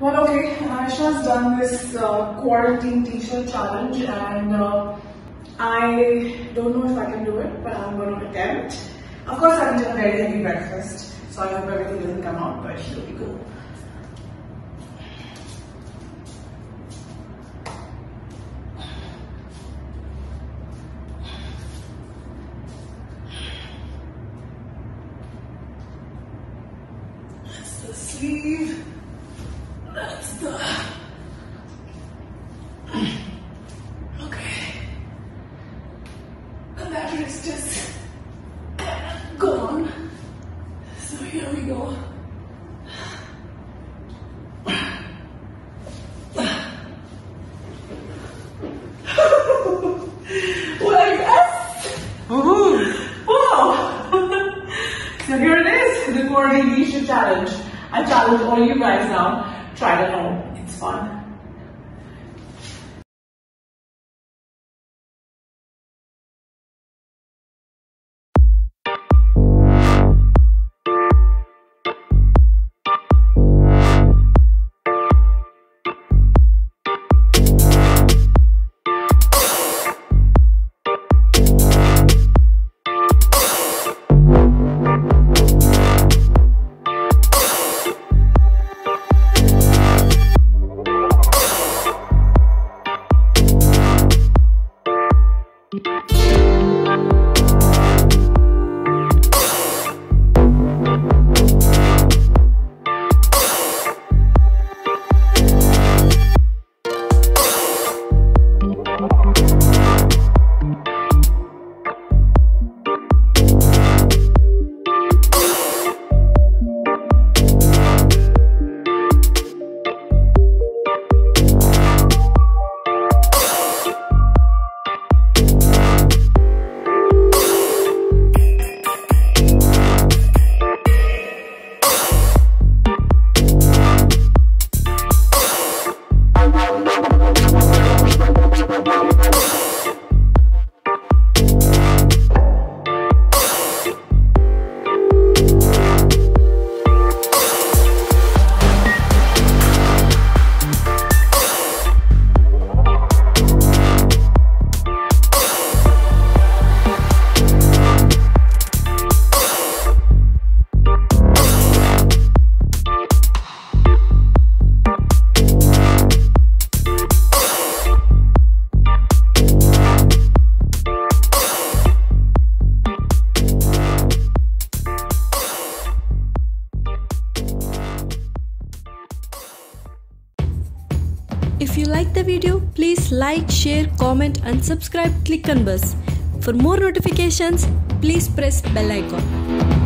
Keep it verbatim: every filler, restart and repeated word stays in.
Well, okay, Aisha's done this uh, quarantine teacher challenge, and uh, I don't know if I can do it, but I'm going to attempt. Of course, I've eaten a very heavy breakfast, so I hope everything doesn't come out, but here we go. That's the sleeve. That's the... Okay. And that is just gone. So here we go. Well, I guess. Woohoo! Wow! So here it is, the quarantine teacher challenge. I challenge all you guys now. Try it at home. It's fun. If you like the video, please like, share, comment and subscribe ClicknBuzz. For more notifications, please press bell icon.